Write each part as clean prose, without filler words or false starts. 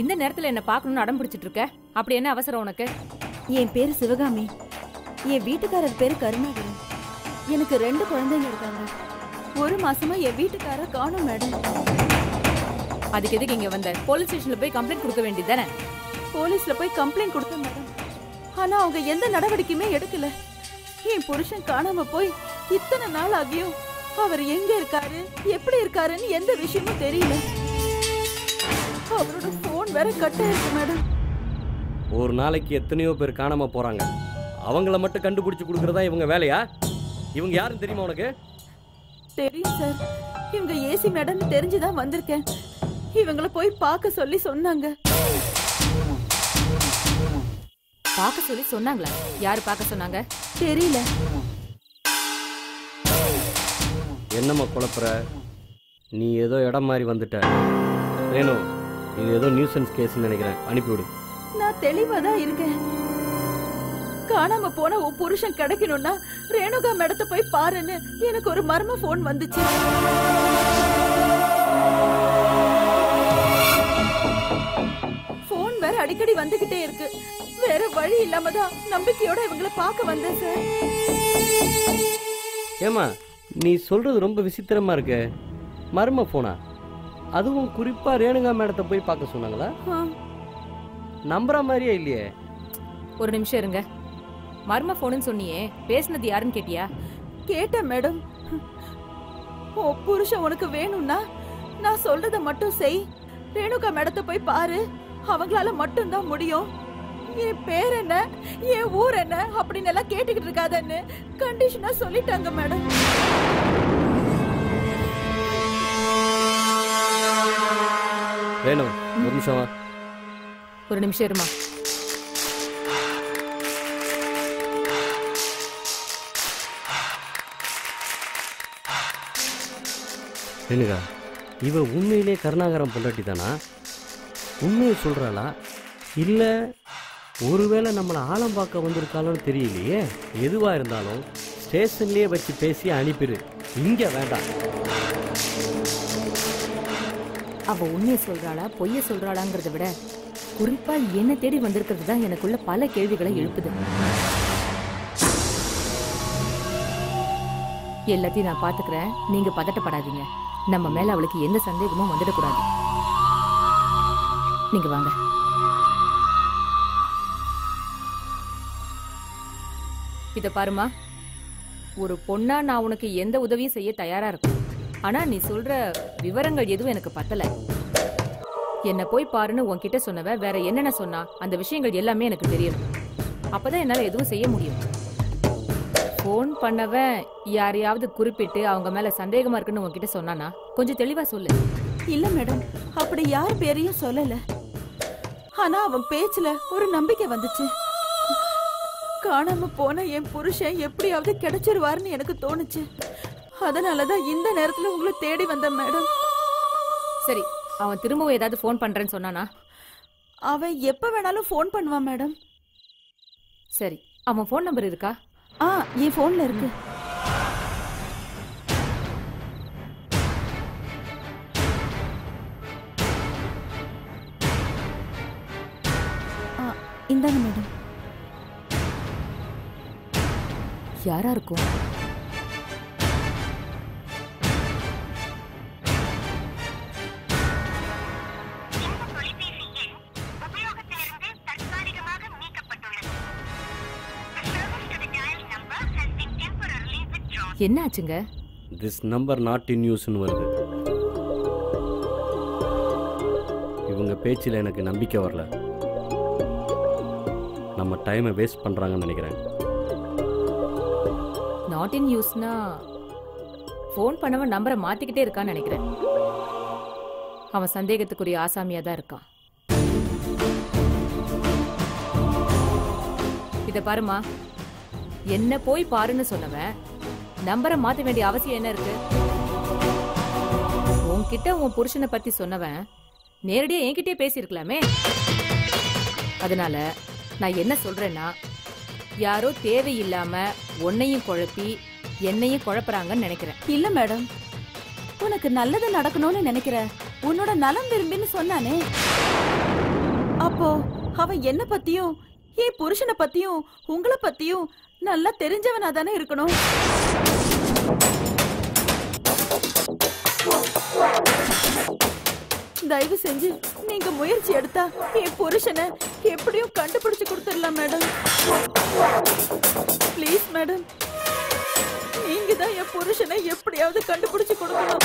இந்த நேரத்துல என்ன பார்க்கணும் அடம் பிடிச்சிட்டு இருக்க? அப்படி என்ன அவசரம் உனக்கு? என் பேரு சிவகாமி. என் வீட்டுக்காரர் பேரு கருணாகரன். எனக்கு 2 குழந்தைங்க இருக்காங்க. ஒரு மாசமா என் வீட்டுக்கார காணோம் மேடம். அதுக்கு எதுக்கு இங்க வந்த? போலீஸ் ஸ்டேஷன்ல போய் கம்ப்ளைண்ட் கொடுக்க வேண்டியதானே? போலீஸ்ல போய் கம்ப்ளைண்ட் கொடுத்தேன் மேடம். ஆனா அவங்க எந்த நடவடிக்கையுமே எடுக்கல. என் புருஷன் காணாம போய் இத்தனை நாள் ஆகியும் அவர் எங்க இருக்காரு, எப்படி இருக்காருன்னு எந்த விஷயமும் தெரியல. அவரோட போன் வேற கட் ஆயிருக்கு மேடம். ஒரு நாளைக்கு எத்தனையோ பேர் காணாம போறாங்க. அவங்கள மட்டும் கண்டுபிடிச்சு குடுக்குறதா இவங்க வேலையா? இவங்க யாரும் தெரியுமா உனக்கு? தெரியும் சார். இவங்க ஏசி மேடம் தெரிஞ்சுதான் வந்திருக்கேன். இவங்கள போய் பார்க்க சொல்லி சொன்னாங்க. பார்க்க சொல்லி சொன்னாங்களா? யாரு பார்க்க சொன்னாங்க? தெரியல. என்னம்மா குழப்பற? நீ ஏதோ இடம் மாறி வந்துட்ட. ரேணு, இது ஏதோ நியூசன்ஸ் கேஸ் நினைக்கிறேன், அனுப்பிவிடு. நான் தெளிவாதான் இருக்கேன். காணாம போன ஒரு புருஷன் கிடைக்கணும்னா ரேணுகா மேடத்தை போய் பாருன்னு எனக்கு ஒரு மர்ம போன் வந்துச்சு. போன் வேற அடிக்கடி வந்துகிட்டே இருக்கு. வேற வழி இல்லாமதான் நம்பிக்கையோட இவங்களை பார்க்க வந்தேன் சார். ஏமா, நீ சொல்றது ரொம்ப விசித்திரமா இருக்கு. மர்ம போனா? அதுவும் குறிப்பா ரேணுகா மேடத்தை போய் பார்க்க சொன்னாங்களா? நம்புற மாதிரியே இல்லையே. ஒரு நிமிஷம் இருங்க. மர்ம போன் சொன்னியே, பேசினது யாருன்னு கேட்டியா? கேட்டேன் மேடம். ஓ புருஷன் உனக்கு வேணும்னா நான் சொல்றத மட்டும் செய். ரேணுகா மேடத்தை போய் பாரு. அவங்களால மட்டும் தான் முடியும். என் பேர் என்ன, என் ஊர் என்ன அப்படின்னு எல்லாம் கேட்டுக்கிட்டு இருக்காதன்னு கண்டிஷனா சொல்லிட்டாங்க மேடம். ஒரு நிமிஷம் இருமா. ரேணுகா, இவ உண்மையிலே கருணாகரம் பொண்டாட்டி தானா? உண்மையை சொல்றாளா? இல்ல ஒருவேளை நம்மளை ஆழம் பார்க்க வந்திருக்காலும் தெரியலையே. எதுவா இருந்தாலும் ஸ்டேஷன்லயே வச்சு பேசி அனுப்பிடு. இங்க வேண்டாம். அவ உண்மையை சொல்றாளா பொய்ய சொல்றாளாங்கிறத விட குறிப்பா என்ன தேடி வந்திருக்கிறது தான் எனக்குள்ள பல கேள்விகளை எழுப்புது. எல்லாத்தையும் நான் பாத்துக்கிறேன், நீங்க பதட்டப்படாதீங்க. நம்ம மேல அவளுக்கு எந்த சந்தேகமும் வந்துடக்கூடாது. நீங்க வாங்க. இத பாருமா, ஒரு பொண்ணா நான் உனக்கு எந்த உதவியும் செய்ய தயாரா இருக்கேன். ஆனா நீ சொல்ற விவரங்கள் எதுவும் எனக்கு பத்தல. என்ன போய் பாருன்னு உன்கிட்ட சொன்னவ வேற என்னென்ன சொன்னா? அந்த விஷயங்கள் எல்லாமே எனக்கு தெரியும். அப்பதான் என்னால எதுவும் செய்ய முடியும். போன் பண்ணவன் யாரையாவது குறிப்பிட்டு அவங்க மேல சந்தேகமா இருக்குன்னு உன்கிட்ட சொன்னானா? கொஞ்சம் தெளிவா சொல்லு. இல்ல மேடம், அப்படி யார் பேரையும் சொல்லல. ஆனா அவன் பேச்சுல ஒரு நம்பிக்கை வந்துச்சு. காணாம போன என் புருஷன் எப்படியாவது கிடைச்சிருவாருன்னு எனக்கு தோணுச்சு. அதனாலதான் இந்த நேரத்துல உங்களை தேடி வந்தேன் மேடம். சரி, அவன் திரும்பவும் ஏதாவது போன் பண்றேன்னு சொன்னானா? அவன் எப்ப வேணாலும் போன் பண்ணுவான் மேடம். சரி, அவன் போன் நம்பர் இருக்கா? ஆ, என் போன்ல இருக்கு. இந்தாங்க மேடம். யாரா இருக்கும்? என்ன ஆச்சுங்க? திஸ் நம்பர் நாட் இன் யூஸ்னு வருது. இவங்க பேச்சில் எனக்கு நம்பிக்கை வரல. நம்ம டைமை வேஸ்ட் பண்றாங்கன்னு நினைக்கிறேன். நாட் இன் யூஸ்னா ஃபோன் பண்ணவன் நம்பரை மாத்திக்கிட்டே இருக்கான்னு நினைக்கிறேன். அவன் சந்தேகத்துக்குரிய ஆசாமியா தான் இருக்கான். இத பாருமா, என்ன போய் பாருன்னு சொன்னவன் நம்பரை மாத்த வேண்டிய அவசியம் என்ன இருக்கு? உன்கிட்ட உன் புருஷனை பத்தி சொன்னவன் நேரடியா என்கிட்டயே பேசியிருக்கலாமே. அதனால நான் என்ன சொல்றேன்னா, யாரோ தேவையில்லாம உன்னையும் குழப்பி என்னையும் குழப்பறாங்கன்னு நினைக்கிறேன். இல்ல மேடம், உனக்கு நல்லது நடக்கணும்னு நினைக்கிற உன்னோட நலம் விரும்பின்னு சொன்னானே, அப்போ அவன் என்ன பத்தியும் என் புருஷனை பத்தியும் உங்களை பத்தியும் நல்லா தெரிஞ்சவனா தானே இருக்கணும். தயவு செஞ்சு நீங்க முயற்சி எடுத்தா என் புருஷனை எப்படியும் கண்டுபிடிச்சு கொடுத்துடலாம் மேடம். ப்ளீஸ் மேடம், நீங்க தான் என் புருஷனை எப்படியாவது கண்டுபிடிச்சு கொடுக்கணும்.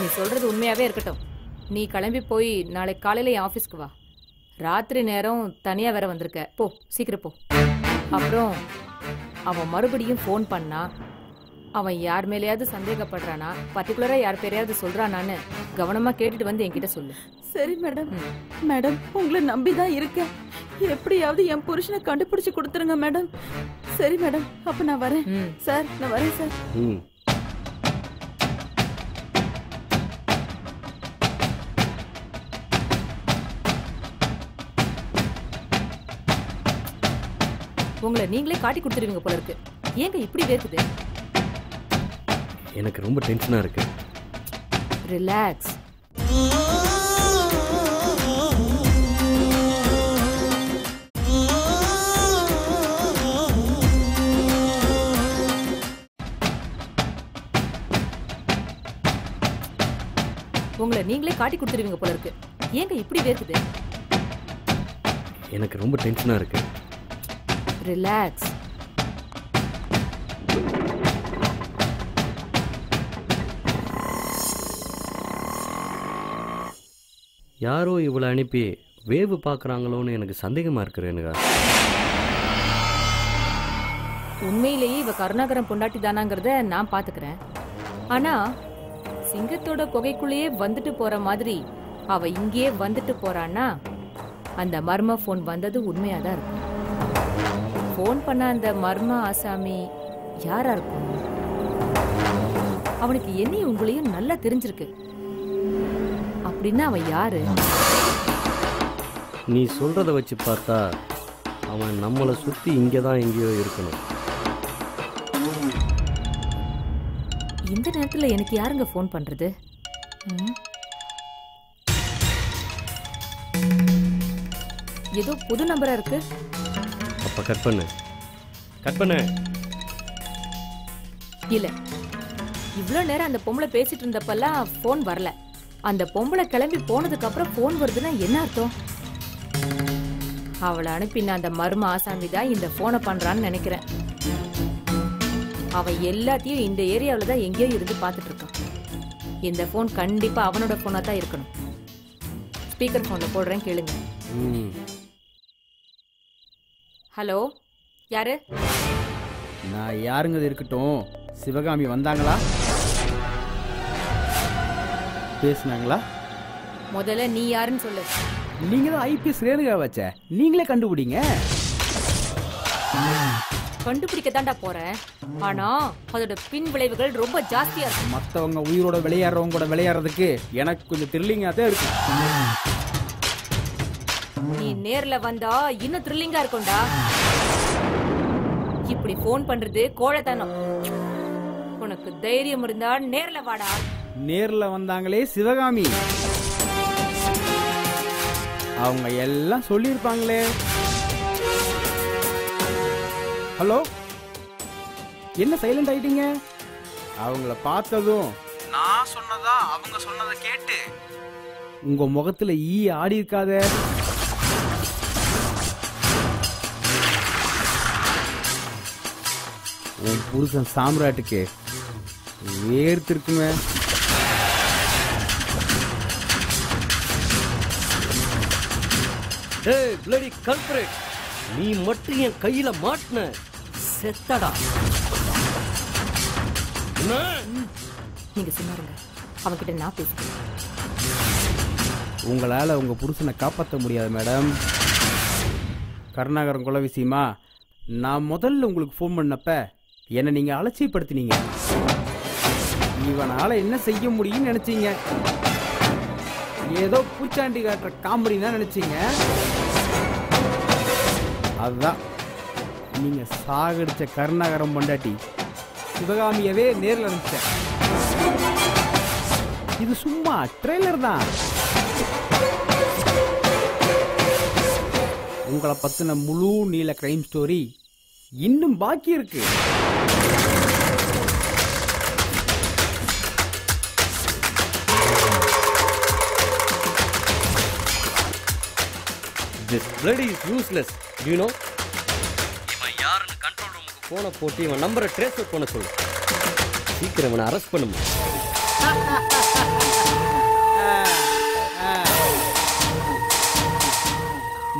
நீ சொல்றது உண்மையாவே இருக்கட்டும். நீ கிளம்பி போய் நாளை காலையில என் ஆபீஸ்க்கு வா. ராத்திரி நேரம் தனியா வேற வந்திருக்க. போ, சீக்கிரம் போ. அப்புறம் அவன் மறுபடியும் ஃபோன் பண்ணா, அவன் யார் மேலேயாவது சந்தேகப்படுறானா, பர்டிகுலரா யார் பேரையாவது சொல்றானான்னு கவனமா கேட்டுட்டு வந்து என்கிட்ட சொல்லு. சரி மேடம். மேடம், உங்களை நம்பிதான் இருக்கேன். எப்படியாவது என் புருஷனை கண்டுபிடிச்சு கொடுத்துருங்க மேடம். சரி மேடம், அப்ப நான் வரேன் சார். நான் வரேன் சார். உங்களை நீங்களே காட்டி கொடுத்துருவீங்க போல இருக்கு. ஏங்க இப்படி வேர்க்குது? எனக்கு ரொம்ப டென்ஷனா இருக்கு. ரிலாக்ஸ். உங்களை நீங்களே காட்டி கொடுத்துருவீங்க போல இருக்கு. ஏங்க இப்படி வேர்க்குது? எனக்கு ரொம்ப டென்ஷனா இருக்கு. ரிலாக்ஸ். யாரோ இவளை அனுப்பி வேவு பார்க்குறாங்களோன்னு எனக்கு சந்தேகமாக இருக்கிற. எனக்கா உண்மையிலேயே இவ கருணாகரம் பொண்டாட்டி தானாங்கிறத நான் பார்த்துக்கிறேன். ஆனால் சிங்கத்தோட குகைக்குள்ளேயே வந்துட்டு போகிற மாதிரி அவள் இங்கேயே வந்துட்டு போகிறான்னா அந்த மர்ம ஃபோன் வந்தது உண்மையாக தான் இருக்கும். ஃபோன் பண்ண அந்த மர்ம ஆசாமி யாராக இருக்கும்? அவனுக்கு என்னையும் உங்களையும் நல்லா தெரிஞ்சிருக்கு. அப்படின்னா அவன் யாரு? நீ சொல்றத வச்சு பார்த்தா அவன் நம்மளை சுத்தி இங்கதான் எங்கேயோ இருக்கணும். இந்த நேரத்துல எனக்கு யாருங்க ஃபோன் பண்றது? ஏதோ புது நம்பரா இருக்கு. அப்ப கட் பண்ணு, கட் பண்ணு. இல்ல, இவ்வளவு நேரம் அந்த பொம்பளை பேசிட்டு இருந்தப்பெல்லாம் போன் வரல. அந்த பொம்பளை கிளம்பி போனதுக்கு அப்புறம் போன் வருதுன்னா என்ன அர்த்தம்? அவளை அனுப்பின அந்த மர்ம ஆசாமிதான் இந்த போனை பண்றான்னு நினைக்கிறேன். அவன் எல்லாத்தையும் இந்த ஏரியாவில் தான் எங்கேயோ இருந்து பார்த்துட்டு இருக்கான். இந்த போன் கண்டிப்பா அவனோட போனா தான் இருக்கணும். ஸ்பீக்கர் போன்ல போடுறேன் கேளுங்க. ஹலோ, யாரு? நான் யாருங்கிறது இருக்கட்டும், சிவகாமி வந்தாங்களா? பேசுனாங்களா? முதல்ல நீ யாருன்னு சொல்லு. நீங்க தான் ஐபிஎஸ் ரேணுகா வச்ச, நீங்களே கண்டுபிடிங்க. கண்டுபிடிக்க தாண்டா போறேன், ஆனா அதோட பின் விளைவுகள் ரொம்ப ஜாஸ்தியா இருக்கும். மற்றவங்க உயிரோட விளையாடுறவங்க கூட விளையாடுறதுக்கு எனக்கு கொஞ்சம் த்ரில்லிங்கா தான் இருக்கு. நீ நேர்ல வந்தா இன்னும் த்ரில்லிங்கா இருக்கும்டா. இப்படி போன் பண்றது கோழைத்தனம். உனக்கு தைரியம் இருந்தா நேர்ல வாடா. நேர்ல வந்தாங்களே சிவகாமி, அவங்க எல்லாம் சொல்லியிருப்பாங்களே. ஹலோ, என்ன சைலண்ட் ஆயிட்டீங்க? அவங்கள பார்த்ததும் நான் சொன்னதா அவங்க சொன்னதை கேட்டு உங்க முகத்துல ஈ ஆடி இருக்காத. உன் புருஷன் சாம்ராட்டுக்கு வேர்த்திருக்குமே. ஏய் bloody culprit, நீ மட்டும் என் கையில மாட்டின செத்தடா. நீங்க சொன்னாருங்க, அவன்கிட்ட நான் பேசுறேன். உங்களால உங்க புருஷனை காப்பாற்ற முடியாது மேடம். கருணாகரன் கொலை விஷயமா நான் முதல்ல உங்களுக்கு ஃபோன் பண்ணப்ப என்னை நீங்க அலட்சியப்படுத்தினீங்க. இவனால என்ன செய்ய முடியும்னு நினைச்சீங்க. ஏதோ பூச்சாண்டி காட்டுற காமெடி தான் நினைச்சீங்க. அதுதான் நீங்க சாகடிச்ச கருணாகரம் பொண்டாட்டி சிவகாமியவே நேரில் அனுப்பிச்ச. இது சும்மா ட்ரெய்லர் தான். உங்களை பத்தின முழு நீல கிரைம் ஸ்டோரி இன்னும் பாக்கி இருக்கு. This bloody is useless, do you know? இவன் யாருன்னு கண்ட்ரோல் ரூமுக்கு போன போட்டு இவன் நம்பரை ட்ரேஸ் அவுட் பண்ண சொல்லு. சீக்கிரம் இவனை அரெஸ்ட் பண்ணுமா.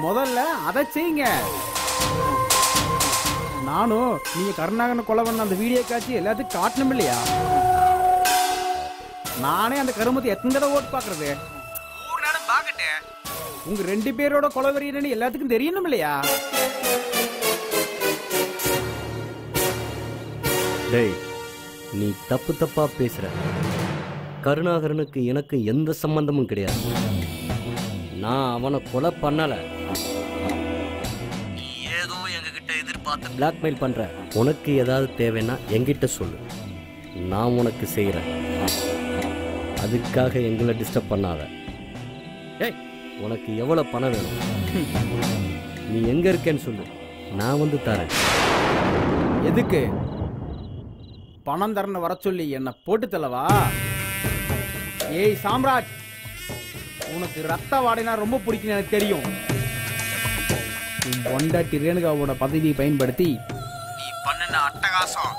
முதல்ல அதை செய்யுங்க. நானும் நீங்க கருணாகரனை கொலை பண்ண அந்த வீடியோ காட்சி எல்லாத்தையும் காட்டணும் இல்லையா? நானே அந்த கருமத்தை எத்தனை தடவை ஓட்டு பார்க்கறது? உங்க ரெண்டு பேரோட கொலவெறியன்னு எல்லாத்துக்கும் தெரியணும் இல்லையா? டேய், நீ தப்பு தப்பா பேசுற. கருணாகரனுக்கு எனக்கு எந்த சம்பந்தமும் கிடையாது. நான் அவனை கொலை பண்ணல. நீ ஏதோ எங்ககிட்ட எதிர்பார்த்து பிளாக்மெயில் பண்ற. உனக்கு ஏதாவது தேவைன்னா என்கிட்ட சொல்லு, நான் உனக்கு செய்யறேன். அதுக்காக எங்களை டிஸ்டர்ப் பண்ணாத. டேய், உனக்கு எவ்வளவு பணம் வேணும்? நீ எங்க இருக்கேன்னு சொல்லு, நான் வந்து தரேன். எதுக்கு பணம் தரன்னு வர சொல்லி என்ன போட்டு தலவா? ஏய் சாம்ராஜ், உனக்கு ரத்த வாடைனா ரொம்ப பிடிக்கும் எனக்கு தெரியும். பொண்டாட்டி ரேணுகாவோட பதவியை பயன்படுத்தி நீ பண்ண அட்டகாசம்,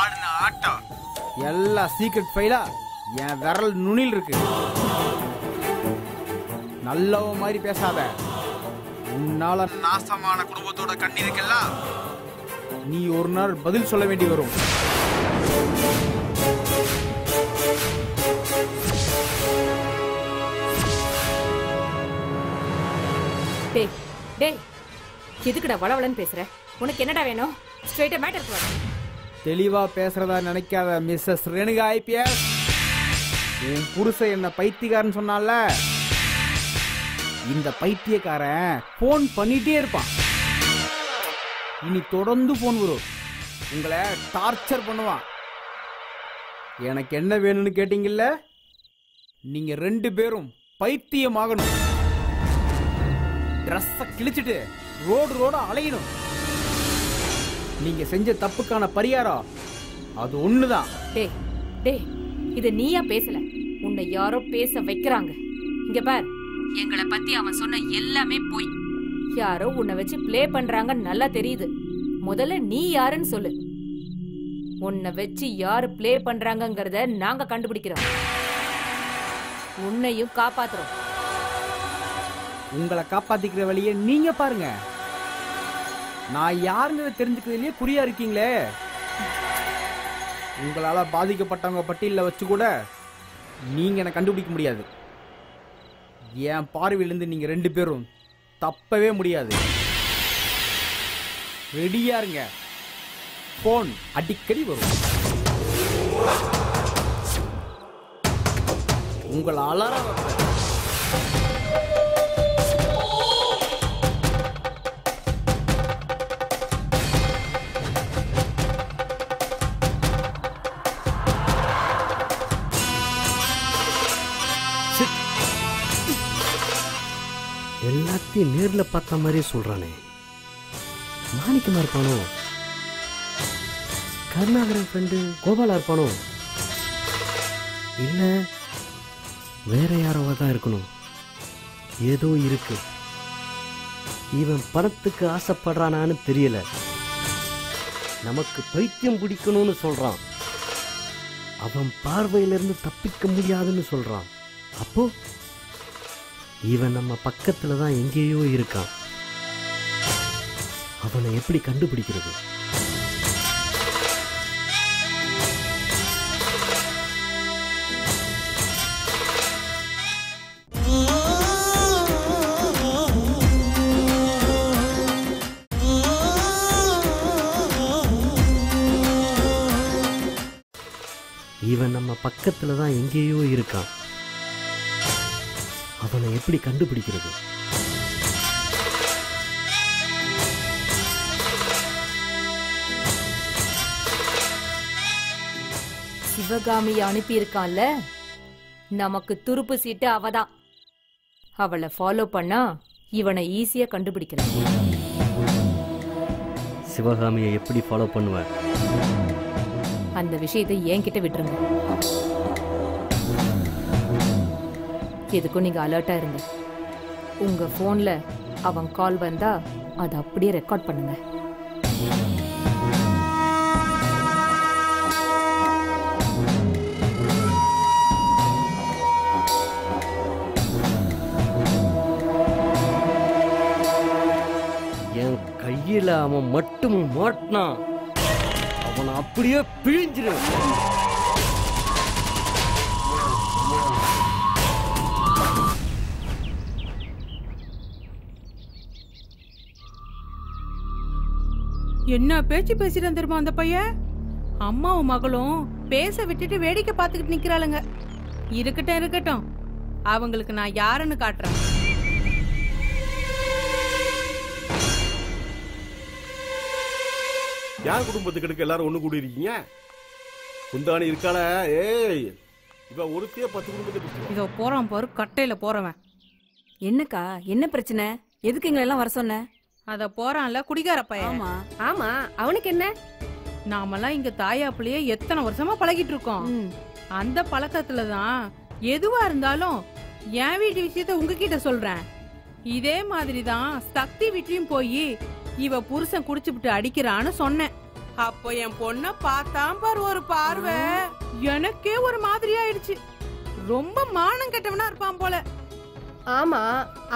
ஆடின ஆட்டம் எல்லா சீக்ரெட் ஃபைலா என் விரல் நுனில் இருக்கு. நல்லவ மாதிரி பேசாத. உன்னால நாசமான குடும்பத்தோட கண்ணீருக்கெல்லாம் நீ ஒரு நாள் பதில் சொல்ல வேண்டி வரும். டேய் டேய், எதுக்குடா வளவளன்னு பேசுற? உனக்கு என்னடா வேணும்? ஸ்ட்ரைட்டா மேட்டருக்கு வா. தெளிவா பேசுறதா நினைக்காத மிஸ்ஸஸ் ரேணுகா ஐபிஎஸ். என் புருஷன் என்ன பைத்தியக்காரன்னு சொன்னால, இந்த பைத்தியக்காரன் போன் பண்ணிட்டே இருப்பான். இனி தொடர்ந்து போன் வரும், உங்களை டார்ச்சர் பண்ணுவான். எனக்கு என்ன வேணும்னு கேட்டீங்கல்ல, நீங்க ரெண்டு பேரும் பைத்தியமாகணும். ட்ரெஸ்ஸை கிழிச்சிட்டு ரோடு ரோட அலையணும். நீங்க செஞ்ச தப்புக்கான பரிகாரம் அது ஒண்ணுதான். டேய் டேய், இது நீயா பேசல, உன்னை யாரோ பேச வைக்கிறாங்க. இங்க பார், எங்களை பத்தி அவன் சொன்ன எல்லாமே போய் யாரோ உன்னை வச்சு ப்ளே பண்றாங்க, நல்லா தெரியுது. முதல்ல நீ யாருன்னு சொல்லு. உன்னை வச்சு யாரு ப்ளே பண்றாங்கங்கறத நாங்க கண்டுபிடிக்கிறோம். உன்னையும் காப்பாத்துறோம். உங்களை காப்பாத்திக்கிற வழியை நீங்க பாருங்க. நான் யாருங்கிறத தெரிஞ்சுக்கிறதுலயே குறியா இருக்கீங்களே. உங்களால பாதிக்கப்பட்டவங்க பட்டியலில் வச்சு கூட நீங்க என்னை கண்டுபிடிக்க முடியாது. என் பார்வையிலிருந்து நீங்க ரெண்டு பேரும் தப்பவே முடியாது. ரெடியா இருங்க. போன் அடிக்கடி வரும். உங்களை அலாரம் எல்லாத்தையும் நேர்ல பார்த்த மாதிரி சொல்றானே, மாணிக்கமா இருப்பானோ, கருணாகரன் ஃப்ரெண்டு கோபாலா இருப்பானோ, இல்ல வேற யாரோவா தான் இருக்கணும். ஏதோ இருக்கு. இவன் பணத்துக்கு ஆசைப்படுறானான்னு தெரியல. நமக்கு பைத்தியம் பிடிக்கணும்னு சொல்றான். அவன் பார்வையிலிருந்து தப்பிக்க முடியாதுன்னு சொல்றான். அப்போ இவன் நம்ம பக்கத்துல தான் எங்கேயோ இருக்கான். அவனை எப்படி கண்டுபிடிக்கிறது? இவன் நம்ம பக்கத்துல தான் எங்கேயோ இருக்கான். அவனை எப்படி கண்டுபிடிக்கிறது? சிவகாமியை அனுப்பியிருக்கான்ல, நமக்கு துருப்பு சீட்டு அவதான். அவளை ஃபாலோ பண்ணா இவனை ஈஸியா கண்டுபிடிக்கிறான். சிவகாமியை எப்படி ஃபாலோ பண்ணுவ? அந்த விஷயத்தை என்கிட்ட விட்டுருங்க. எதுக்கும் நீங்க அலர்ட்டா இருங்க. உங்க போன்ல அவன் கால் வந்தா அதை அப்படியே ரெக்கார்ட் பண்ணுங்க. என் கையில அவன் மட்டும் மாட்டினான், அவனை அப்படியே பிழிஞ்சிருவான். என்ன பேச்சு பேசிட்டு தெரியுமா அந்த பையன்? அம்மாவும் மகளும் பேச விட்டுட்டு வேடிக்கை பார்த்துக்கிட்டு நிக்கிறாளுங்க. இருக்கட்டும் இருக்கட்டும், அவங்களுக்கு நான் யாருன்னு காட்டுறேன். யார் குடும்பத்துக்கு எல்லாரும் ஒண்ணு கூடி இருக்கீங்க? குந்தாணி இருக்காள, ஏய் இவ ஒருத்தையே 10 குடும்பத்துக்கு இவ போறான் பாரு, கட்டையில போறவன். என்னக்கா என்ன பிரச்சனை? எதுக்கு எங்களை எல்லாம் வர சொன்ன? அத போறான்ல குடிகார பையன். ஆமா, அவனுக்கு என்ன? நாமெல்லாம் இங்க தாயாப்புலயே எத்தனை வருஷமா பழகிட்டு இருக்கோம். அந்த பழக்கத்துலதான் எதுவா இருந்தாலும் என் வீட்டு விஷயத்த உங்ககிட்ட சொல்றேன். இதே மாதிரிதான் சக்தி வீட்லயும் போய் இவ புருஷன் குடிச்சுட்டு அடிக்கிறான்னு சொன்னேன். அப்போ என் பொண்ண பார்த்தான் பாரு ஒரு பார்வை, எனக்கே ஒரு மாதிரி ஆயிடுச்சு. ரொம்ப மானம் கெட்டவனா இருப்பான் போல. ஆமா,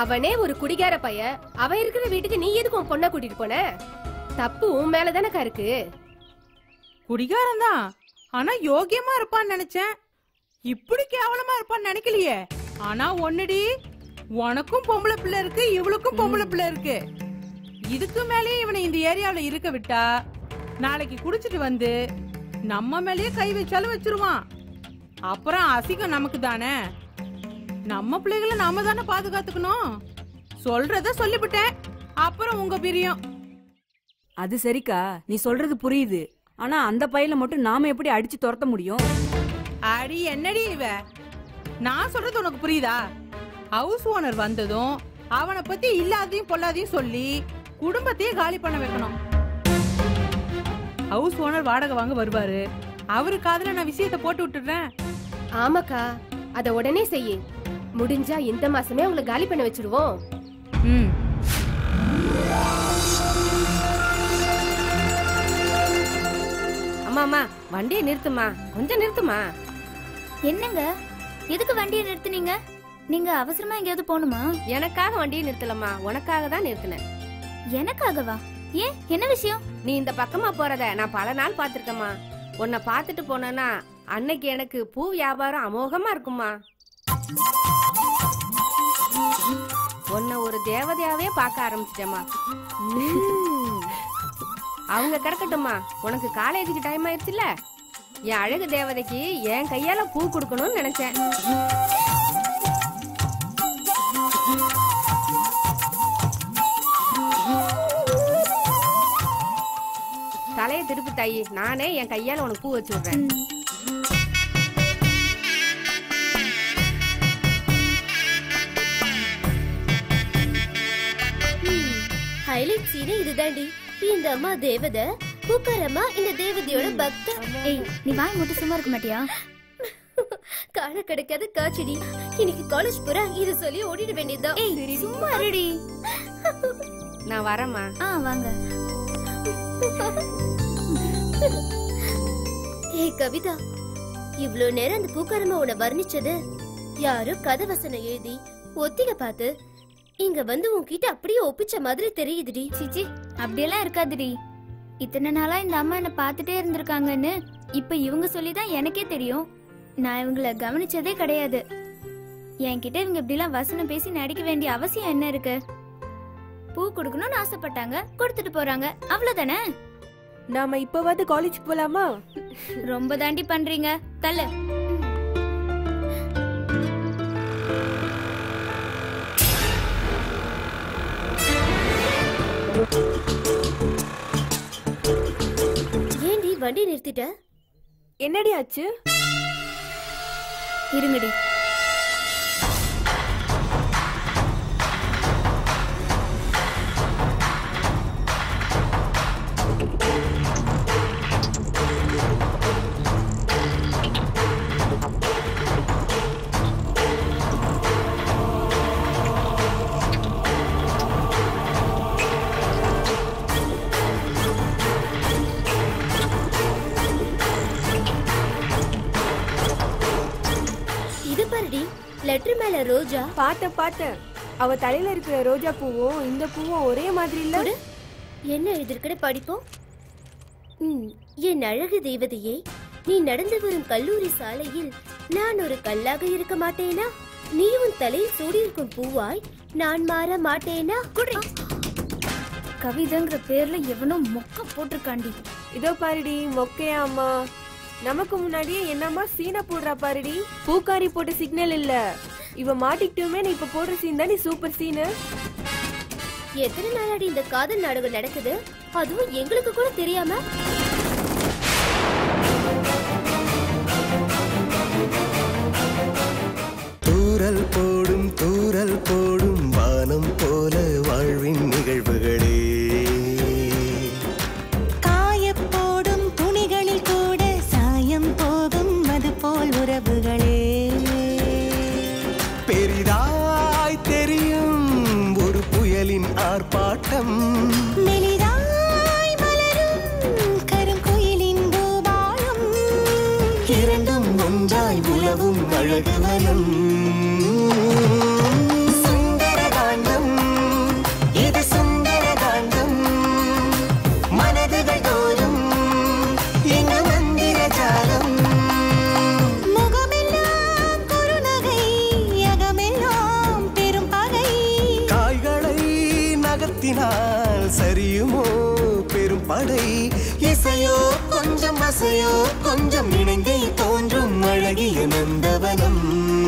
அவனே ஒரு குடிகார பைய. அவ இருக்கிற வீட்டுக்கு நீ எதுக்கு பொண்ண கூட்டிட்டு போன? தப்பு உன் மேலதானக்கா இருக்கு. குடிகாரன் தான், ஆனா யோகியமா இருப்பான்னு நினைச்சேன். இப்படி கேவலமா இருப்பான்னு நினைக்கலையே. ஆனா ஒண்ணுடி, உனக்கும் பொம்பளை பிள்ளை இருக்கு, இவளுக்கும் பொம்பளை பிள்ளை இருக்கு. இதுக்கு மேலேயே இவனை இந்த ஏரியாவில இருக்க விட்டா நாளைக்கு குடிச்சிட்டு வந்து நம்ம மேலேயே கை வச்சாலும் வச்சிருவான். அப்புறம் அசிங்கம் நமக்கு தானே. நம்ம பிள்ளைகளை நாம தானே பாதுகாத்துக்கணும். சொல்றத சொல்லிவிட்டேன், அப்புறம் உங்க பிரியம். அது சரிக்கா, நீ சொல்றது புரியுது. ஆனா அந்த பையில மட்டும் நாம எப்படி அடிச்சு துரத்த முடியும்? அடி என்னடி இவ, நான் சொல்றது உனக்கு புரியுதா? ஹவுஸ் ஓனர் வந்ததும் அவனை பத்தி இல்லாதையும் பொல்லாதையும் சொல்லி குடும்பத்தையே காலி பண்ண வைக்கணும். ஹவுஸ் ஓனர் வாடகை வாங்க வருவாரு, அவரு காதுல நான் விஷயத்த போட்டு விட்டுறேன். ஆமாக்கா, அத உடனே செய்ய முடிஞ்சா இந்த மாசமே அவங்களை காலி பண்ண வச்சிருவோம். அம்மாமா வண்டியை நிறுத்துமா, கொஞ்சம் நிறுத்துமா. என்னங்க எதுக்கு வண்டியை நிறுத்துனீங்க? நீங்க அவசரமா எங்கயாவது போணுமா? எனக்காக வண்டியை நிறுத்தலமா, உனக்காக தான் நிறுத்தினேன். எனக்காகவா? ஏன், என்ன விஷயம்? நீ இந்த பக்கமா போறத நான் பல நாள் பாத்துருக்கமா. உன்னை பாத்துட்டு போனா அன்னைக்கு எனக்கு பூ வியாபாரம் அமோகமா இருக்குமா. உன்னை ஒரு தேவதையாவே பாக்க ஆரம்பிச்சிட்டமா. அவங்க கிடக்கட்டுமா, உனக்கு காலேஜுக்கு டைம் ஆயிடுச்சுல. என் அழகு தேவதைக்கு என் கையால பூ கொடுக்கணும்னு நினைச்சேன். தலையை திருப்பி தாயி, நானே என் கையால உனக்கு பூ வச்சு விடுறேன். ஹைலைட் சீனே இதுதாண்டி. இந்த அம்மா தேவதை, பூக்காரம்மா இந்த தேவதையோட பக்த. நீ வாய் மட்டும் சும்மா இருக்க மாட்டியா? காலை கிடைக்காத காச்சடி. இன்னைக்கு காலேஜ் போற இத சொல்லி ஓடிட வேண்டியதுதான். சும்மா இருடி, நான் வரமா. வாங்க. ஏய் கவிதா, இவ்வளவு நேரம் அந்த பூக்காரம்மா உன்னை வர்ணிச்சது யாரும் கதை வசனம் எழுதி ஒத்திக பார்த்து இங்க வந்து உன்கிட்ட அப்படியே ஒப்பிச்ச மாதிரி தெரியுதுடி. சிச்சி, அப்படியெல்லாம் இருக்காதுடி. இத்தனை நாளா இந்த அம்மா என்ன பாத்துட்டே இருந்திருக்காங்கன்னு இப்ப இவங்க சொல்லிதான் எனக்கே தெரியும். நான் இவங்களை கவனிச்சதே கிடையாது. என்கிட்ட இவங்க இப்படி எல்லாம் வசனம் பேசி நடிக்க வேண்டிய அவசியம் என்ன இருக்கு? பூ கொடுக்கணும்னு ஆசைப்பட்டாங்க, கொடுத்துட்டு போறாங்க, அவ்வளவுதானே. நாம இப்பவாது காலேஜ் போலாமா? ரொம்ப தாண்டி பண்றீங்க. தல ஏண்டி வண்டி நிறுத்திட்ட? என்னடி ஆச்சு? இருங்கடி. ரோஜா பாத்த அவ தலையில இருக்கிற ரோஜா பூவும் இந்த பூவும் ஒரே மாதிரி இல்ல. என்ன எழுதிருக்கே படிப்போம். என் அழகு தெய்வதையே, நீ நடந்து வரும் கல்லூரி சாலையில் நான் ஒரு கல்லாக இருக்க மாட்டேனா? நீ உன் தலையில் சூடியிருக்கும் பூவாய் நான் மாற மாட்டேனா? கவிதங்கிற பேர்ல எவனோ மொக்க போட்டிருக்காண்டி. இதோ பாருடி மொக்கையா அம்மா, நமக்கு முன்னாடியே என்னம்மா சீனா போடுறா பாருடி. பூக்காரி போட்ட சிக்னல் இல்ல, இவ மாட்டிக்கிட்டுமே. நீ இப்ப போடுற சீன் தான் நீ சூப்பர் சீனு. எத்தனை நாளாடி இந்த காதல் நாடகம் நடக்குது, அதுவும் எங்களுக்கு கூட தெரியாம? தூரல் போடும் வானம் போல வாழ்வின் நிகழ்வுகளே. காயப்போடும் துணிகளில் கூட சாயம் போகும் அது போல் உறவுகளே. ஆர்ப்பாட்டம் மெலிதாய் மலரும் கருங்குயிலின் கோபாலம் இரண்டும் ஒன்றாய் உலவும் அழகு மனம் சுந்தரகாண்டம். இது சுந்தரகாண்டம், மனதுகள் தோறும் எங்க மந்திர ஜாலம். முகமெல்லாம் குறுநகை, அகமெல்லாம் பெரும் பகை. சரியுமோ பெரும் படை? இசையோ கொஞ்சம், அசையோ கொஞ்சம் இணைந்தே தோன்றும் அழகிய நந்தவனம்.